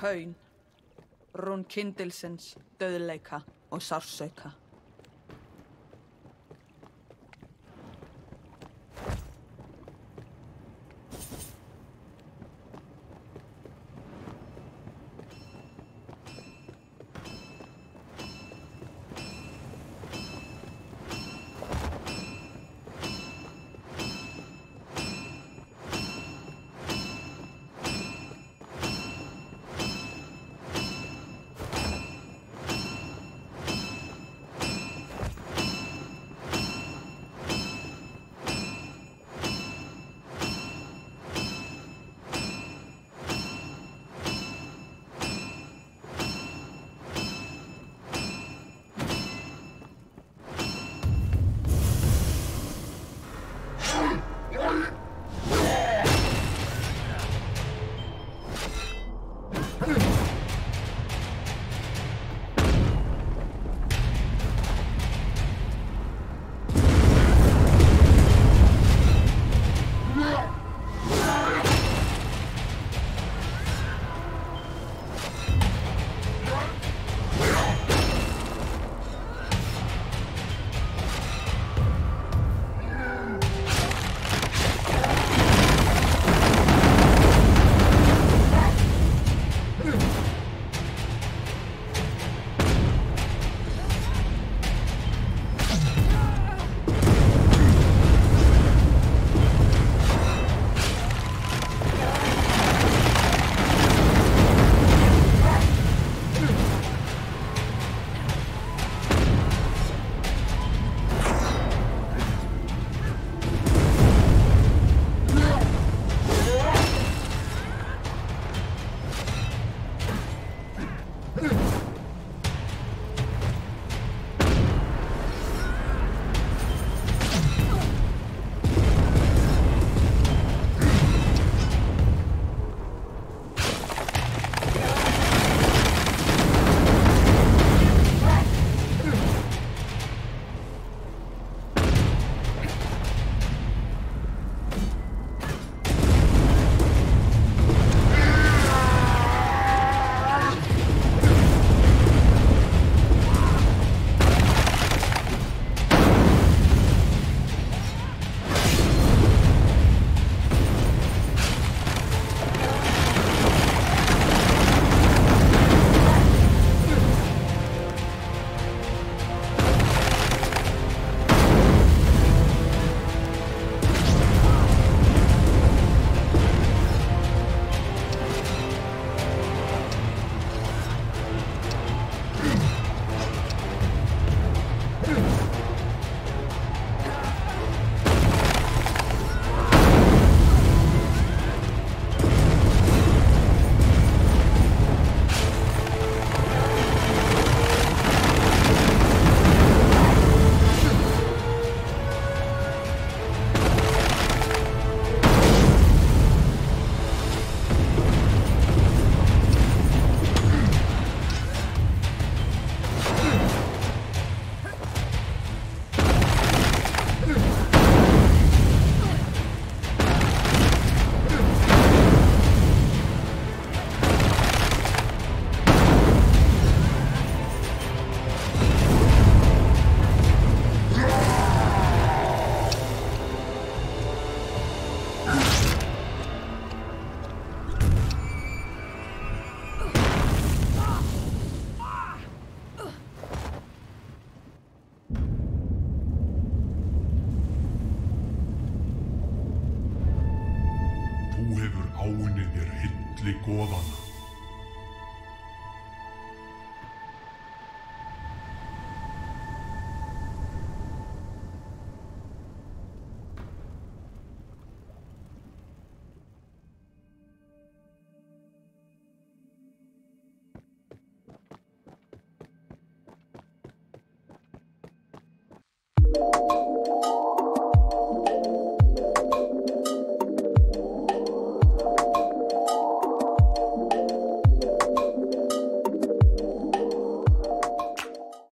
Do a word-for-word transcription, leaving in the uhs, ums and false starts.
kaun, rún kyndilsins, döðleika og sársauka. Þú hefur áunnið þér hilli goðana.